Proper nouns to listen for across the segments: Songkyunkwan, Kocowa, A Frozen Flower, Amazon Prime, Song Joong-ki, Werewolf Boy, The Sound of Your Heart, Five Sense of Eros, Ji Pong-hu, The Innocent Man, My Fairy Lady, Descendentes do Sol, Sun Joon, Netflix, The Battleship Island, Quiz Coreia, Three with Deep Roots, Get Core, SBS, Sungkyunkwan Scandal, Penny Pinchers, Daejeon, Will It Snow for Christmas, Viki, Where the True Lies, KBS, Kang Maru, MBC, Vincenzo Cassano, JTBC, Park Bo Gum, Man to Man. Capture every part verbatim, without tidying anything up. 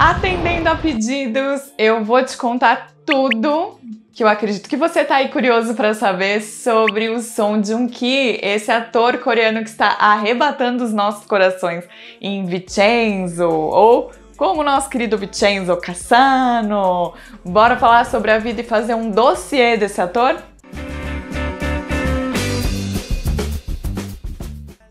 Atendendo a pedidos, eu vou te contar tudo que eu acredito que você tá aí curioso para saber sobre o Song Joong-ki, esse ator coreano que está arrebatando os nossos corações em Vincenzo, ou como o nosso querido Vincenzo Cassano. Bora falar sobre a vida e fazer um dossiê desse ator?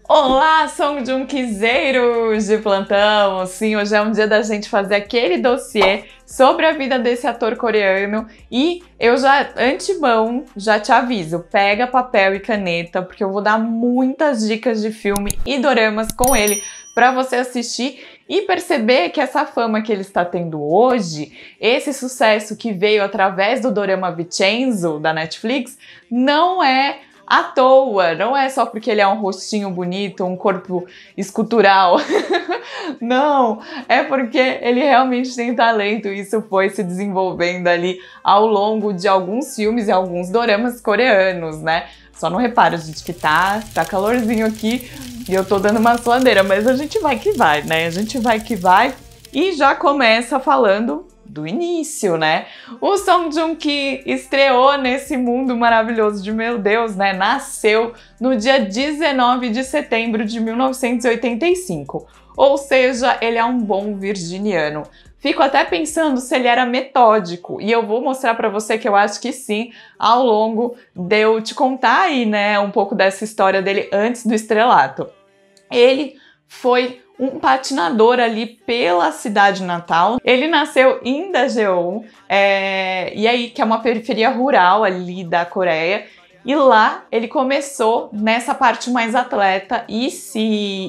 Olá, Song Joong-kizeiros de plantão! Sim, hoje é um dia da gente fazer aquele dossiê sobre a vida desse ator coreano e eu já, antemão, já te aviso, pega papel e caneta porque eu vou dar muitas dicas de filme e doramas com ele para você assistir e perceber que essa fama que ele está tendo hoje, esse sucesso que veio através do dorama Vincenzo da Netflix, não é à toa, não é só porque ele é um rostinho bonito, um corpo escultural, não, é porque ele realmente tem talento e isso foi se desenvolvendo ali ao longo de alguns filmes e alguns doramas coreanos, né? Só não repara, gente, que tá, tá calorzinho aqui e eu tô dando uma suadeira, mas a gente vai que vai, né? A gente vai que vai e já começa falando do início, né? O Song Joong-ki estreou nesse mundo maravilhoso de meu Deus, né? Nasceu no dia dezenove de setembro de mil novecentos e oitenta e cinco, ou seja, ele é um bom virginiano. Fico até pensando se ele era metódico e eu vou mostrar pra você que eu acho que sim ao longo de eu te contar aí, né, um pouco dessa história dele antes do estrelato. Ele foi um patinador ali pela cidade natal. Ele nasceu em Daejeon, é, e aí, que é uma periferia rural ali da Coreia, e lá ele começou nessa parte mais atleta e se,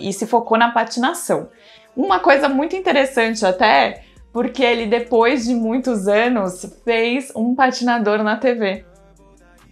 e se focou na patinação. Uma coisa muito interessante até, porque ele depois de muitos anos fez um patinador na T V.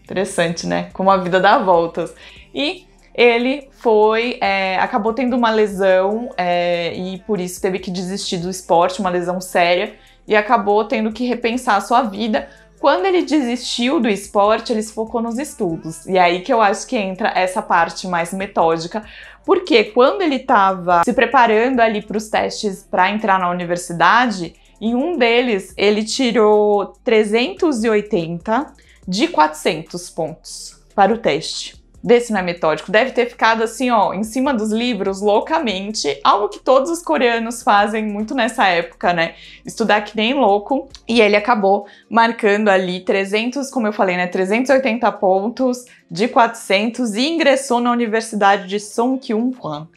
Interessante, né? Como a vida dá voltas. E ele foi, é, acabou tendo uma lesão é, e por isso teve que desistir do esporte, uma lesão séria, e acabou tendo que repensar a sua vida. Quando ele desistiu do esporte, ele se focou nos estudos. E é aí que eu acho que entra essa parte mais metódica, porque quando ele estava se preparando ali para os testes para entrar na universidade, em um deles ele tirou trezentos e oitenta de quatrocentos pontos para o teste. Desse não é metódico, deve ter ficado assim, ó, em cima dos livros, loucamente, algo que todos os coreanos fazem muito nessa época, né? Estudar que nem louco, e ele acabou marcando ali trezentos, como eu falei, né, trezentos e oitenta pontos de quatrocentos e ingressou na Universidade de Songkyunkwan.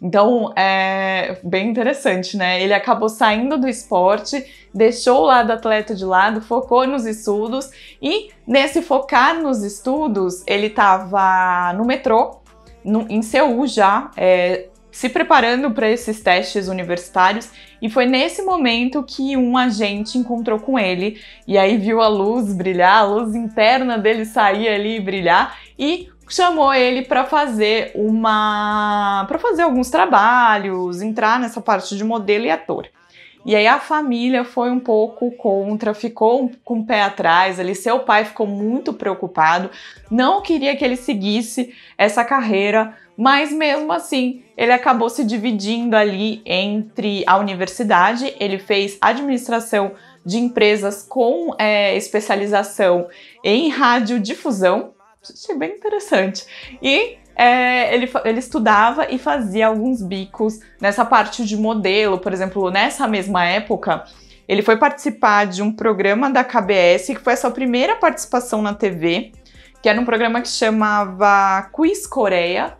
Então, é bem interessante, né? Ele acabou saindo do esporte, deixou o lado atleta de lado, focou nos estudos e nesse focar nos estudos, ele estava no metrô, no, em Seul já, é, se preparando para esses testes universitários e foi nesse momento que um agente encontrou com ele e aí viu a luz brilhar, a luz interna dele sair ali e brilhar e chamou ele para fazer uma, para fazer alguns trabalhos, entrar nessa parte de modelo e ator. E aí a família foi um pouco contra, ficou com o pé atrás ali, seu pai ficou muito preocupado, não queria que ele seguisse essa carreira, mas mesmo assim ele acabou se dividindo ali entre a universidade, ele fez administração de empresas com é, especialização em radiodifusão, achei bem interessante. E é, ele, ele estudava e fazia alguns bicos nessa parte de modelo, por exemplo, nessa mesma época, ele foi participar de um programa da K B S, que foi a sua primeira participação na T V, que era um programa que chamava Quiz Coreia,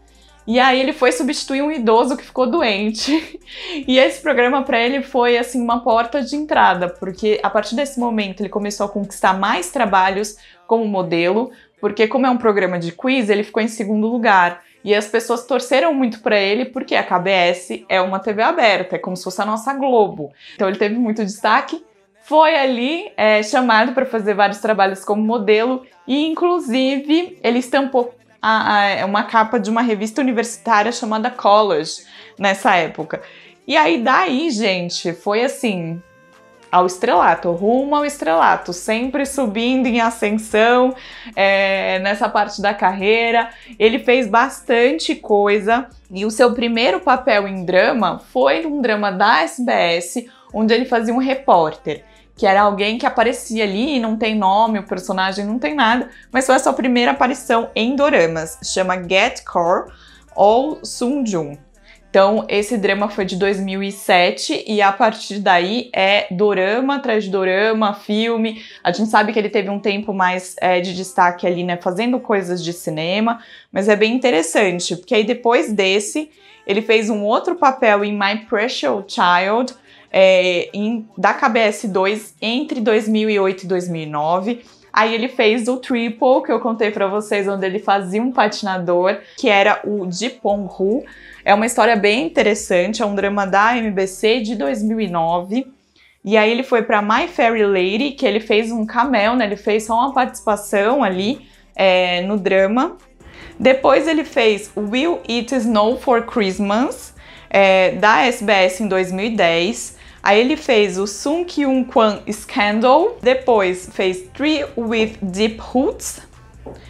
e aí ele foi substituir um idoso que ficou doente. E esse programa para ele foi assim uma porta de entrada, porque a partir desse momento ele começou a conquistar mais trabalhos como modelo, porque como é um programa de quiz, ele ficou em segundo lugar. E as pessoas torceram muito para ele, porque a K B S é uma T V aberta, é como se fosse a nossa Globo. Então ele teve muito destaque, foi ali é, chamado para fazer vários trabalhos como modelo, e inclusive ele estampou a, a, uma capa de uma revista universitária chamada College, nessa época. E aí daí, gente, foi assim ao estrelato, rumo ao estrelato, sempre subindo em ascensão é, nessa parte da carreira. Ele fez bastante coisa e o seu primeiro papel em drama foi um drama da S B S, onde ele fazia um repórter, que era alguém que aparecia ali e não tem nome, o personagem não tem nada, mas foi a sua primeira aparição em doramas, chama Get Core ou Sun Joon. Então, esse drama foi de dois mil e sete e a partir daí é dorama atrás de dorama, filme. A gente sabe que ele teve um tempo mais é, de destaque ali, né, fazendo coisas de cinema, mas é bem interessante, porque aí depois desse, ele fez um outro papel em My Precious Child, é, em, da K B S dois, entre dois mil e oito e dois mil e nove. Aí ele fez o Triple, que eu contei pra vocês, onde ele fazia um patinador, que era o Ji Pong-hu. É uma história bem interessante, é um drama da M B C de dois mil e nove. E aí ele foi pra My Fairy Lady, que ele fez um cameo, né? Ele fez só uma participação ali é, no drama. Depois ele fez Will It Snow for Christmas, é, da S B S em dois mil e dez. Aí ele fez o Sungkyunkwan Scandal, depois fez Three with Deep Roots,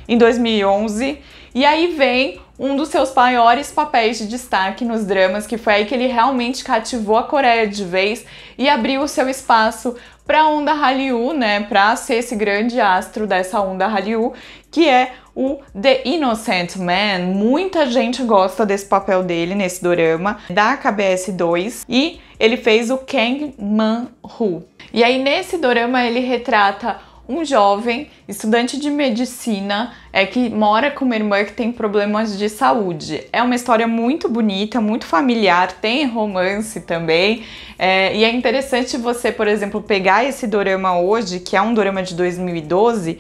em dois mil e onze, e aí vem um dos seus maiores papéis de destaque nos dramas, que foi aí que ele realmente cativou a Coreia de vez e abriu o seu espaço para a onda Hallyu, né, para ser esse grande astro dessa onda Hallyu, que é o The Innocent Man. Muita gente gosta desse papel dele nesse dorama, da K B S dois, e ele fez o Kang Maru. E aí nesse dorama ele retrata um jovem estudante de medicina é, que mora com uma irmã que tem problemas de saúde. É uma história muito bonita, muito familiar, tem romance também. É, e é interessante você, por exemplo, pegar esse dorama hoje, que é um dorama de dois mil e doze,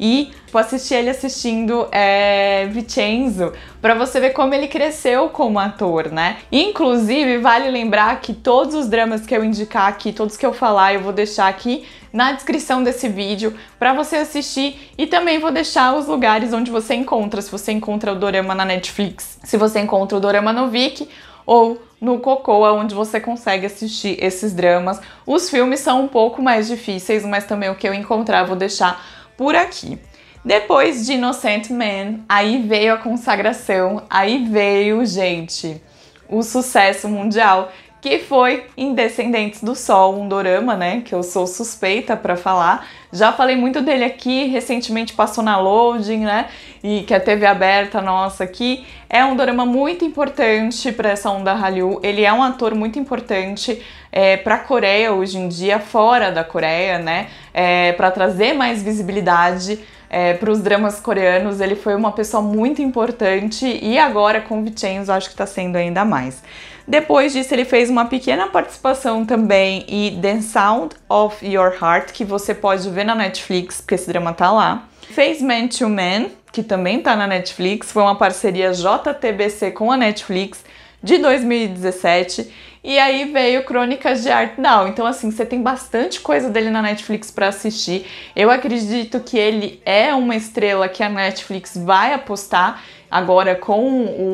e vou assistir ele assistindo é, Vincenzo, para você ver como ele cresceu como ator, né? Inclusive, vale lembrar que todos os dramas que eu indicar aqui, todos que eu falar, eu vou deixar aqui na descrição desse vídeo para você assistir, e também vou deixar os lugares onde você encontra, se você encontra o dorama na Netflix, se você encontra o dorama no Viki ou no Kocowa, onde você consegue assistir esses dramas. Os filmes são um pouco mais difíceis, mas também o que eu encontrar eu vou deixar por aqui. Depois de Innocent Man, aí veio a consagração, aí veio, gente, o sucesso mundial, que foi em Descendentes do Sol, um dorama, né, que eu sou suspeita para falar. Já falei muito dele aqui, recentemente passou na Loading, né, e que a T V aberta nossa aqui. É um dorama muito importante para essa onda Hallyu, ele é um ator muito importante é, para a Coreia hoje em dia, fora da Coreia, né, é, para trazer mais visibilidade é, para os dramas coreanos. Ele foi uma pessoa muito importante e agora com Vincenzo acho que está sendo ainda mais. Depois disso, ele fez uma pequena participação também em The Sound of Your Heart, que você pode ver na Netflix, porque esse drama tá lá. Fez Man to Man, que também tá na Netflix, foi uma parceria J T B C com a Netflix de dois mil e dezessete. E aí veio Crônicas de Arthdal. Então, assim, você tem bastante coisa dele na Netflix para assistir. Eu acredito que ele é uma estrela que a Netflix vai apostar agora com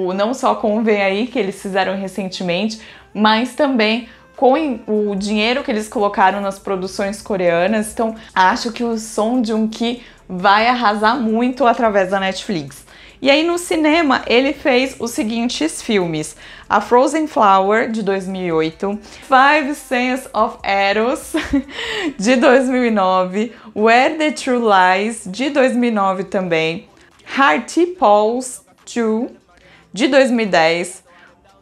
o, não só com o Vem Aí, que eles fizeram recentemente, mas também com o dinheiro que eles colocaram nas produções coreanas. Então, acho que o Song Joong-ki vai arrasar muito através da Netflix. E aí no cinema ele fez os seguintes filmes: A Frozen Flower, de dois mil e oito, Five Sense of Eros, de dois mil e nove, Where the True Lies, de dois mil e nove também, Heart Pulse dois, de dois mil e dez,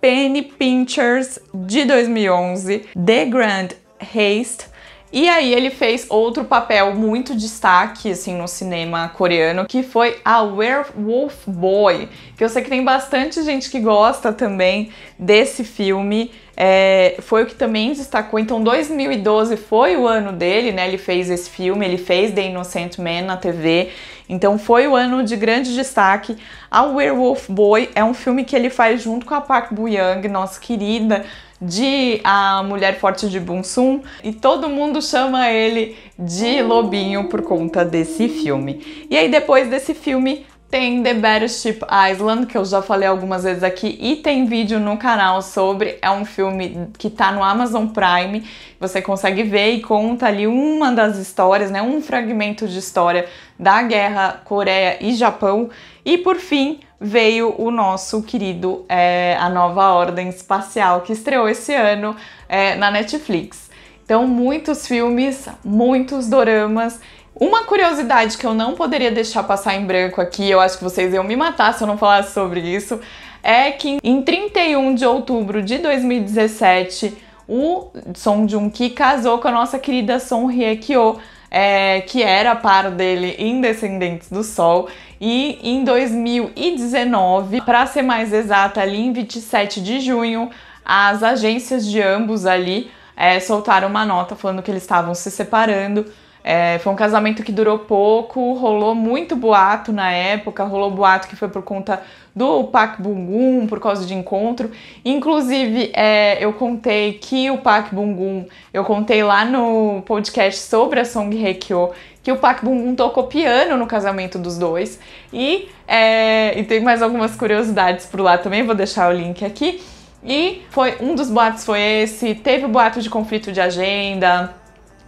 Penny Pinchers, de dois mil e onze, The Grand Heist. E aí ele fez outro papel muito destaque, assim, no cinema coreano, que foi a Werewolf Boy, que eu sei que tem bastante gente que gosta também desse filme, é, foi o que também destacou. Então, dois mil e doze foi o ano dele, né, ele fez esse filme, ele fez The Innocent Man na T V, então foi o ano de grande destaque. A Werewolf Boy é um filme que ele faz junto com a Park Bo Gum, nossa querida, de A Mulher Forte de Bunsum, e todo mundo chama ele de Lobinho por conta desse filme. E aí depois desse filme tem The Battleship Island, que eu já falei algumas vezes aqui, e tem vídeo no canal sobre, é um filme que tá no Amazon Prime, você consegue ver e conta ali uma das histórias, né, um fragmento de história da guerra Coreia e Japão. E por fim, veio o nosso querido é, A Nova Ordem Espacial, que estreou esse ano é, na Netflix. Então, muitos filmes, muitos doramas. Uma curiosidade que eu não poderia deixar passar em branco aqui, eu acho que vocês iam me matar se eu não falasse sobre isso, é que em trinta e um de outubro de dois mil e dezessete, o Song Joong-ki casou com a nossa querida Song Hye Kyo, é, que era par dele em Descendentes do Sol, e em dois mil e dezenove, para ser mais exata, ali em vinte e sete de junho, as agências de ambos ali é, soltaram uma nota falando que eles estavam se separando. É, foi um casamento que durou pouco, rolou muito boato na época, rolou boato que foi por conta do Park Bo Gum, por causa de encontro. Inclusive, é, eu contei que o Park Bo Gum, eu contei lá no podcast sobre a Song Hye Kyo, que o Park Bo Gum tocou piano no casamento dos dois. E, é, e tem mais algumas curiosidades por lá também, vou deixar o link aqui. E foi, um dos boatos foi esse, teve o boato de conflito de agenda,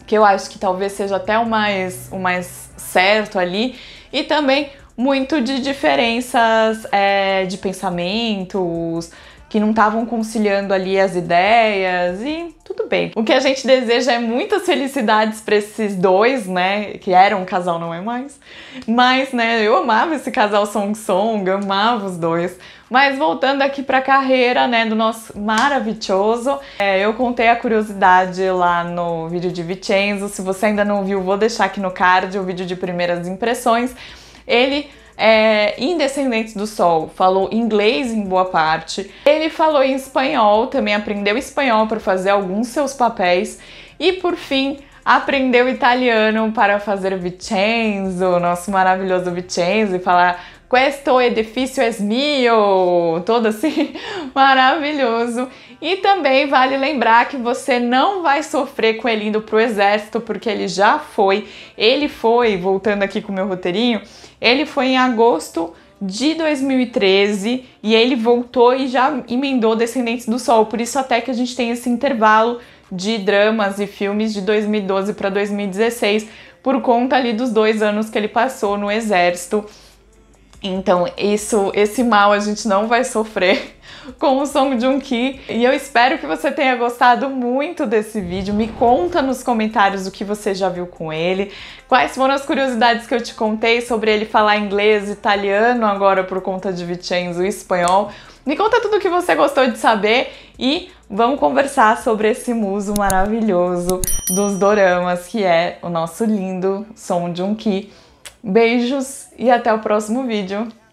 que eu acho que talvez seja até o mais, o mais certo ali, e também muito de diferenças é, de pensamentos, que não estavam conciliando ali as ideias, e tudo bem. O que a gente deseja é muitas felicidades para esses dois, né, que eram um casal, não é mais, mas, né, eu amava esse casal Song Song, eu amava os dois. Mas voltando aqui para a carreira, né, do nosso maravilhoso, é, eu contei a curiosidade lá no vídeo de Vincenzo. Se você ainda não viu, vou deixar aqui no card o vídeo de primeiras impressões. Ele, é, em Descendentes do Sol, falou inglês em boa parte. Ele falou em espanhol, também aprendeu espanhol para fazer alguns seus papéis. E, por fim, aprendeu italiano para fazer Vincenzo, nosso maravilhoso Vincenzo, e falar... Questo edifício es mio, todo assim, maravilhoso. E também vale lembrar que você não vai sofrer com ele indo pro exército, porque ele já foi. Ele foi, voltando aqui com o meu roteirinho, ele foi em agosto de dois mil e treze e ele voltou e já emendou Descendentes do Sol. Por isso até que a gente tem esse intervalo de dramas e filmes de dois mil e doze para dois mil e dezesseis, por conta ali dos dois anos que ele passou no exército. Então, isso, esse mal a gente não vai sofrer com o Song Joong-ki. E eu espero que você tenha gostado muito desse vídeo. Me conta nos comentários o que você já viu com ele. Quais foram as curiosidades que eu te contei sobre ele falar inglês, italiano, agora por conta de Vincenzo, espanhol. Me conta tudo o que você gostou de saber e vamos conversar sobre esse muso maravilhoso dos doramas, que é o nosso lindo Song Joong-ki. Beijos e até o próximo vídeo!